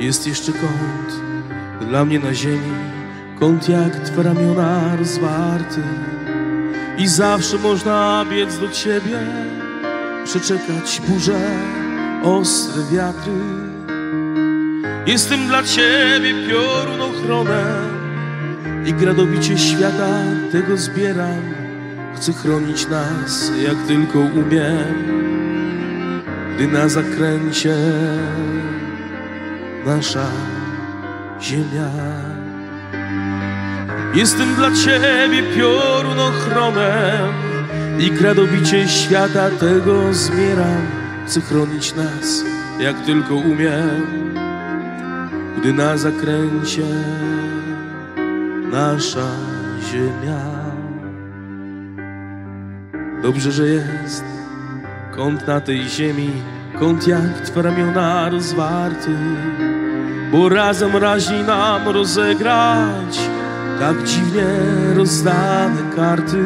jest jeszcze kąt dla mnie na ziemi, kąt jak twe ramiona rozwarty. I zawsze można biec do ciebie, przeczekać burze, ostre wiatry. Jestem dla ciebie piorun ochronem i gradobicie świata tego zbieram. Chcę chronić nas jak tylko umiem, gdy na zakręcie nasza ziemia. Jestem dla ciebie piorun ochronem i gradobicie świata tego zmieram. Chcę chronić nas jak tylko umiem, gdy na zakręcie nasza ziemia. Dobrze, że jest kąt na tej ziemi, kąt jak twe ramiona rozwarty, bo razem raźni nam rozegrać tak dziwnie rozdane karty.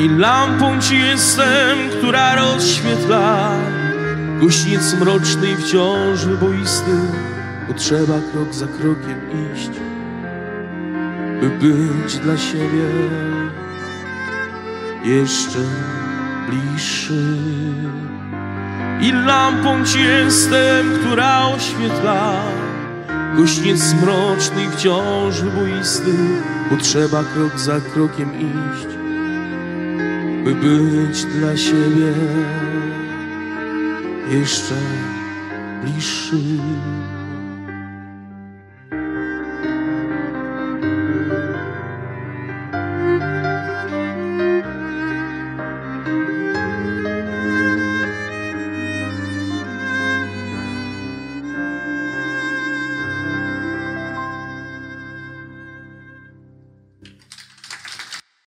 I lampą ci jestem, która rozświetla głośnic mroczny i wciąż wyboisty, bo trzeba krok za krokiem iść, by być dla siebie jeszcze bliższy. I lampą ci jestem, która oświetla głośniec mroczny i wciąż wyboisty, bo trzeba krok za krokiem iść, by być dla siebie jeszcze bliższy.